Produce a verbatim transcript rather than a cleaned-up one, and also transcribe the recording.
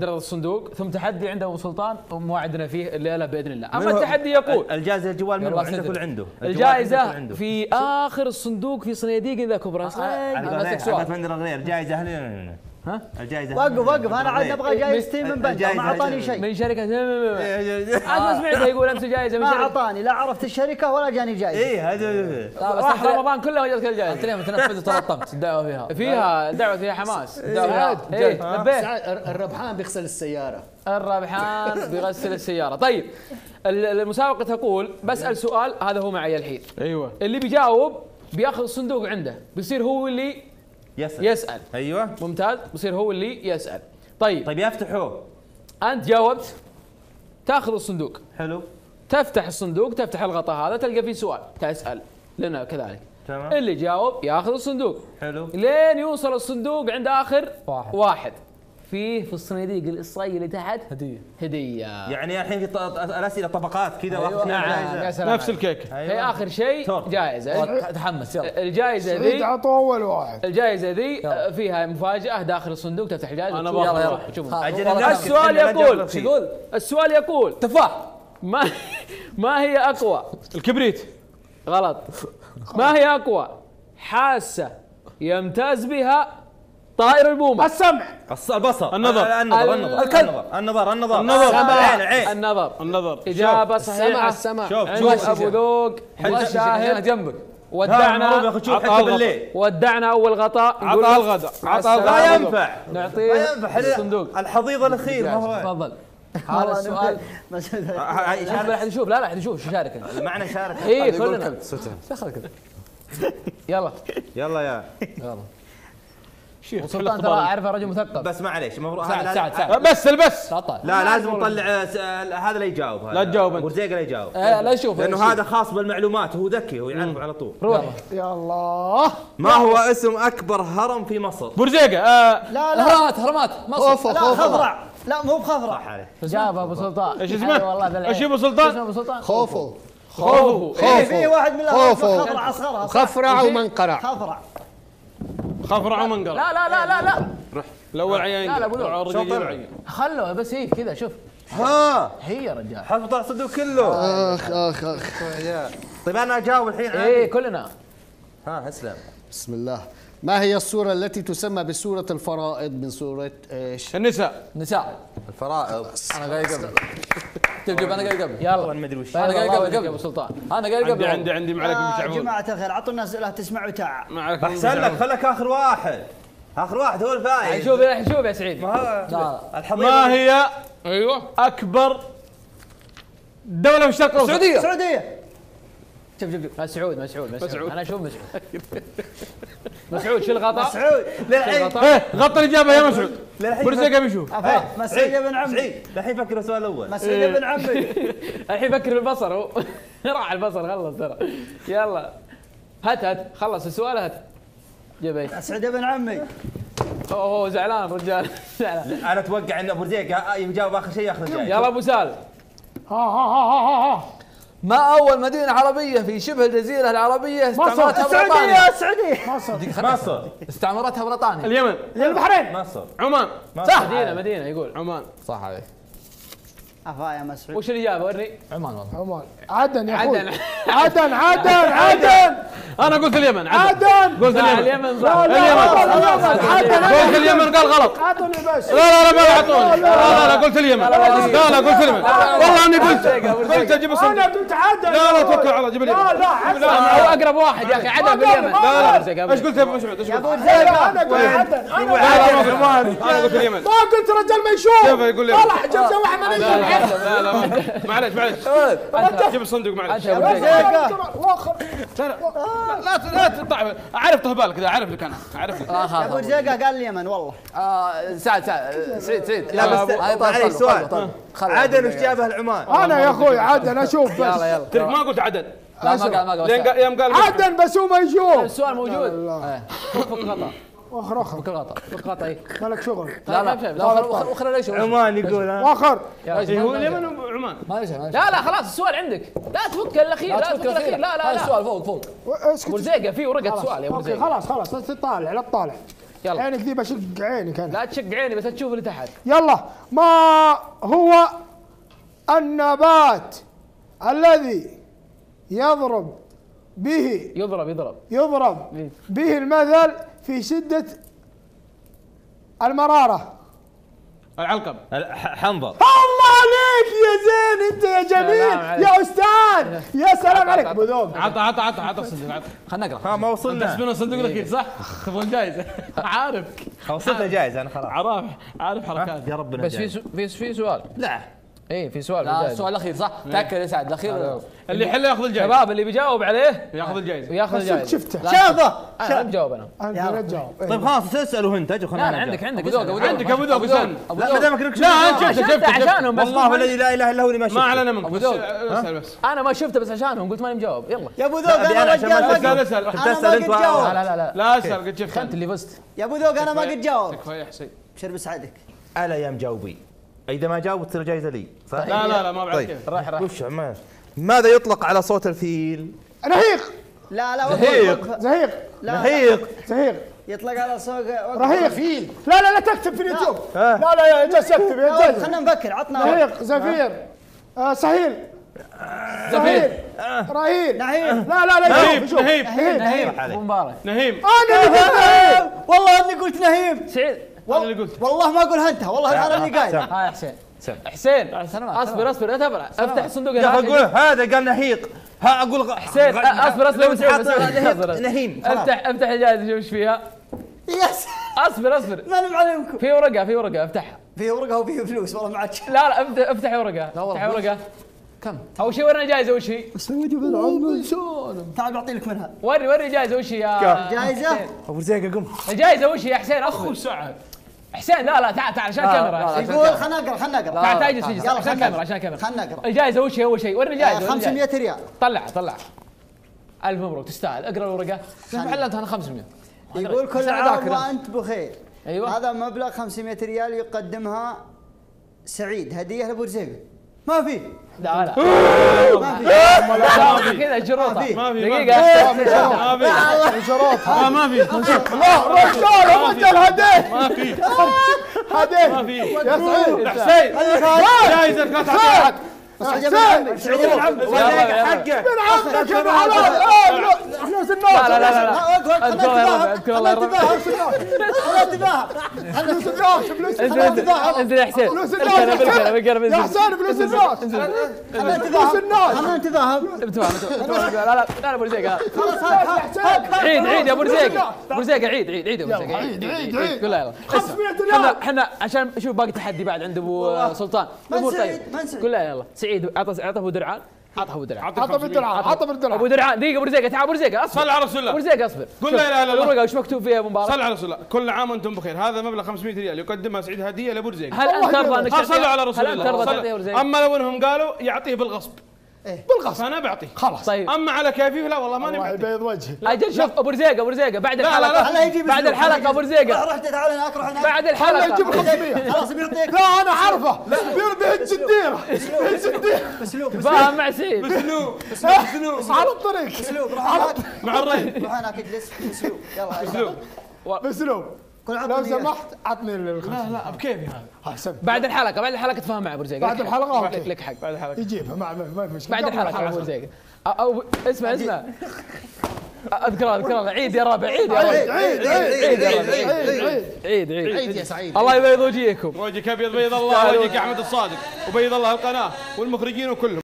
دراسة الصندوق ثم تحدي عنده ابو سلطان وموعدنا فيه الليله باذن الله. اما التحدي يقول الجائزه الجوال منو عنده كل عنده الجائزه في اخر الصندوق في صناديق ذا كبرى. امسك سؤال جائزه اهلنا ها الجائزه وقف وقف انا عاد ابغى جائزتي من بدري ما اعطاني شيء من شركه عاد سمعته يقول امس جائزه من شركه ما اعطاني لا عرفت الشركه ولا جاني جائزه. اي هذا راح رمضان كله وجاتك الجائزه اثنين متنفذ وتلطمت. الدعوه فيها فيها الدعوه فيها حماس. الربحان بيغسل السياره الربحان بيغسل السياره. طيب المسابقه تقول بسال سؤال هذا هو معي الحين ايوه اللي بيجاوب بياخذ الصندوق عنده بيصير هو اللي يسأل. يسأل ايوه ممتاز بصير هو اللي يسأل. طيب طيب يا افتحوه انت جاوبت تاخذ الصندوق حلو تفتح الصندوق تفتح الغطاء هذا تلقى فيه سؤال تسأل لنا كذلك تمام اللي جاوب ياخذ الصندوق حلو لين يوصل الصندوق عند اخر واحد واحد فيه في الصناديق الاصفريه اللي تحت هديه هديه يعني الحين في الاسئله طبقات كذا أيوة. نعم نفس الكيك هي أيوة. اخر شيء جائزه تحمس يلا الجائزه ذي عطوا اول واحد الجائزه ذي فيها مفاجاه داخل الصندوق تفتح الجائزه انا يلا يلا السؤال يقول يقول السؤال يقول تفاح ما ما هي اقوى الكبريت غلط ما هي اقوى حاسه يمتاز بها طائر البومه السمع البصر النظر النظر النظر النظر النظر النظر النظر النظر اجابه صحيحه السمع. شوف شوف ابو ذوق شاهد جنبك ودعنا ودعنا اول غطاء عطى الغداء عطى لا ينفع نعطيه الصندوق الحضيض الاخير تفضل هذا السؤال لا احد يشوف لا لا احد يشوف شارك معنا شارك اي كلنا يلا يلا يا يلا وسلطان ترى اعرفه رجل مثقف بس معليش المفروض سعد سعد سعد بس البس لا لازم نطلع هذا لا يجاوب هذا لا تجاوب انت ورزيق لا يجاوب آه لا يشوف لانه هذا خاص بالمعلومات هو ذكي هو يعرف على طول روح يا الله ما هو اسم اكبر هرم في مصر؟ بورزيقه آه لا لا هرمات هرمات مصر لا خضراء لا مو بخضراء جاب ابو سلطان ايش اسمه؟ والله ايش ابو سلطان؟ خوفو خوفو في واحد من خضراء اصغرها خفرع ومنقرع خضراء خفرع ومنقرع لا لا لا لا لا روح الاول عيان لا لا بقول خلوه بس هيك كذا شوف ها هي يا رجال حفظ طلع صندوق كله اخ اخ اخ طيب انا اجاوب الحين ايه كلنا ها اسلم بسم الله ما هي السورة التي تسمى بسورة الفرائض من سورة ايش؟ النساء النساء الفرائض انا جاي قبل تجيب انا جاي قبل يلا ما ادري وش انا جاي قبل قبل سلطان انا جاي قبل عندي عندي عندي معلك بن شعفول يا جماعة الخير اعطوا الناس لا تسمعوا تاع معلك احسن لك خليك اخر واحد اخر واحد هو الفايز شوف شوف يا سعيد ما هي ايوه اكبر دولة في الشرق الاوسط السعودية السعودية شوف شوف مسعود مسعود مسعود انا اشوف مسعود مسعود شيل غطاء مسعود للحين غطى الاجابه يا مسعود للحين برزقه بيشوف مسعود بن عمي الحين فكر السؤال الاول مسعود بن عمي الحين فكر بالبصر هو راح البصر خلص ترى يلا هات هات خلص السؤال هات جيب مسعود بن عمي اوه زعلان رجال زعلان انا اتوقع ان برزقه يجاوب اخر شيء ياخذ الجائزه يلا ابو سال ها ها ها ها ما أول مدينة عربية في شبه الجزيرة العربية استعمرتها بريطانيا؟ السعودية السعودية مصر استعمرتها بريطانيا اليمن البحرين مصر عمان صح مدينة مدينة يقول عمان صح عليك أفا يا مسعود وش الإجابة ورني؟ عمان والله عمان عدن يا عدن عدن عدن عدن أنا قلت اليمن عدن قلت اليمن صح اليمن قلت اليمن قال غلط عطوني بس لا لا لا عطوني لا لا قلت اليمن لا لا قلت اليمن والله أني قلت قلت أجيب الصندوق أنا قلت عدن لا لا توكل على الله جيب اليمن لا لا هو أقرب واحد يا أخي عدن باليمن لا لا إيش قلت يا أبو مسعود إيش قلت؟ أنا قلت عدن أنا قلت اليمن ما قلت رجال ما يشوف طلع جبت واحد من لا لا معلش معلش جيب الصندوق معلش لا لا لا تطعم اعرف طهبالك ذا اعرف لك انا اعرف لك ابو رزاقه قال اليمن والله سعد سعد سعيد سعيد لا بس علي سؤال عدن وش جابه العمان انا يا اخوي عدن اشوف بس يلا يلا ترك ما قلت عدن لا ما قال ما قال يوم قال عدن بس هو ما يشوف السؤال موجود فك غلطه واخر اخر بكل غلطه بكل غلطه اي مالك شغل لا لا لا لا اخر ليش عمان يقول واخر هو اليمن وعمان ما ليش لا لا خلاص السؤال عندك لا تفك الاخير لا تفك الاخير لا لا لا السؤال فوق فوق ورزيقه فيه ورقه سؤال يا ابو زيد خلاص خلاص لا تطالع لا تطالع يلا عينك دي بشق عينك انا. لا تشق عيني بس تشوف اللي تحت. يلا. ما هو النبات الذي يضرب به يضرب يضرب يضرب به المثل في شدة المرارة؟ العلقم. حنظل. الله عليك يا زين، انت يا جميل يا استاذ، يا سلام عليك ابو ذوق. عطى عطى عطى عطى الصندوق، خلنا نقرا. ها ما وصلنا. تحسبنا الصندوق لك صح؟ تبغون جائزه؟ عارف وصلت جائزه انا خلاص. عارف عارف حركات يا ربنا. بس في في سؤال. لا ايه في سؤال. لا السؤال الاخير صح؟ تاكد يا سعد الاخير اللي يحله ياخذ الجائزه. شباب اللي بيجاوب عليه ياخذ الجائزه. وياخذ الجائزه. شفته شافه. انا بجاوب انا. انا بجاوب. طيب خلاص تسالوا انت اجل خلينا. لا عندك عندك عندك ابو ذوق. لا ما دامك انك شفته. شفته شفته عشانهم. والله الذي لا اله الا هو اللي ما شفته. ما اعلن منك. ابو ذوق اسال بس. انا ما شفته بس عشانهم قلت ماني مجاوب. يلا. يا ابو ذوق انا رجال. اسال اسال تسال انت. لا لا لا لا اسال قد شفته. انت اللي فزت. يا ابو ذوق انا ما قد جاوب. تكفى يا حسين. بشر بسعدك. الا يا مجاوبي. إذا ما جاوب تصير جائزة لي صح؟ لا لا لا ما بعرف كيف. راح راح وش عمال. ماذا يطلق على صوت الفيل؟ رهيق. لا لا رهيق زهيق. رهيق زهيق. يطلق على صوت رهيق فيل. لا لا لا تكتب في اليوتيوب. لا لا يا جالس اكتب يا جالس. خلينا نفكر عطنا. رهيق زفير سهيل. زفير رهيب نهيب. لا لا لا نهيب نهيب نهيب مبارك نهيب. انا اللي قلت نهيب والله اني قلت نهيب. سعيد انا اللي قلت. والله ما اقولها انت، والله انا اللي قايل. ها يا حسين حسين اصبر اصبر لا تبرع. افتح الصندوق يا اقول هذا قال نهيق. ها اقول حسين اصبر اصبر نهين. افتح افتح الجائزه شوف ايش فيها. يس اصبر اصبر ما نعلمكم. في ورقه في ورقه افتحها. في ورقه وفي فلوس والله معك. لا لا افتح ورقه افتح ورقه. كم؟ اول شيء ورينا جائزه وش هي؟ سعودي بالعمر شلون؟ تعال بعطي لك منها. وري وري جائزه وش هي يا جائزه؟ ابو رزيقه قم. الجائزه وش هي يا حسين؟ اخو سعد حسين لا لا تعال تعال عشان الكاميرا. يقول خلنا نقرا خلنا نقرا. تعال تعال اجلس اجلس عشان الكاميرا عشان الكاميرا. خلنا نقرا. الجائزه وش هي اول شيء؟ وري الجائزه. خمسمية ريال. طلع طلع. ألف مبروك تستاهل. اقرا الورقه. علمتها انا خمسمية. يقول كل عام وانت بخير. ايوه هذا مبلغ خمسمية ريال يقدمها سعيد هديه لابو رزيقه. ما في. لا لا ما في ما في كذا شروطها. ما في دقيقة ما في شروطها. ما في الله رجال رجال هديت. ما في هديت. ما في يا سعيد حسين جايزة كاسات. حسين شعور حقه من عمك يا حلال. احنا وصلنا. لا لا لا اذكر والله انتباه فلوس الراس فلوس الراس. انزل يا حسين فلوس الراس يا حسين فلوس الراس. خلنا نتذاهب خلنا نتذاهب. لا لا لا ابو رزيقه خلاص عيد عيد يا ابو رزيقه. ابو رزيقه عيد عيد عيد يا ابو رزيقه عيد عيد عيد. قول له يلا خمسمية ريال. احنا عشان نشوف باقي تحدي بعد عند ابو سلطان. امور طيب قول له يلا سعيد عطى عطى ابو درعان. عطها ابو درعان عطها ابو درعان عطها ابو درعان. ابو درعان دقيقه ابو رزيقه تعال ابو رزيقه اصبر. صل على رسول الله. ابو رزيقه اصبر. قول لا لا لا الورقه وش مكتوب فيها يا ابو مبارك؟ صل على رسول الله. كل عام وانتم بخير. هذا مبلغ خمسمية ريال يقدمها سعيد هديه لابو رزيقه. هل انت ترضى انك صلوا على رسول الله. اما لو انهم قالوا يعطيه بالغصب إيه؟ بالغصب انا بعطيه خلاص. طيب اما على كيفي لا والله ماني بعطيه. الله يبيض وجهه. اجل شوف ابو رزيقه ابو رزيقه بعد الحلقه. لا لا لا بعد الحلقه ابو رزيقه رحت تعال هناك روح هناك بعد الحلقه يجيب خمسمية خلاص بيعطيك. لا انا عارفه بيربح الجديره الجديره. اسلوب تفاهم مع سعيد. اسلوب اسلوب على الطريق. اسلوب روح مع الريح. روح هناك اجلس. اسلوب يلا اسلوب اسلوب لو سمحت عطني الخمسة. لا لا بكيفي هذا. بعد الحلقة بعد الحلقة تفاهم مع ابو رزيقة. بعد الحلقة لك حق. بعد الحلقة يجيبها ما في مشكلة. بعد الحلقة ابو رزيقة. او اسمع اسمع اذكر اذكر عيد يا ربع عيد يا ربع عيد عيد عيد عيد عيد يا سعيد. الله يبيض وجيهكم. وجهك ابيض بيض الله. وجهك احمد الصادق وبيض الله القناة والمخرجين وكلهم.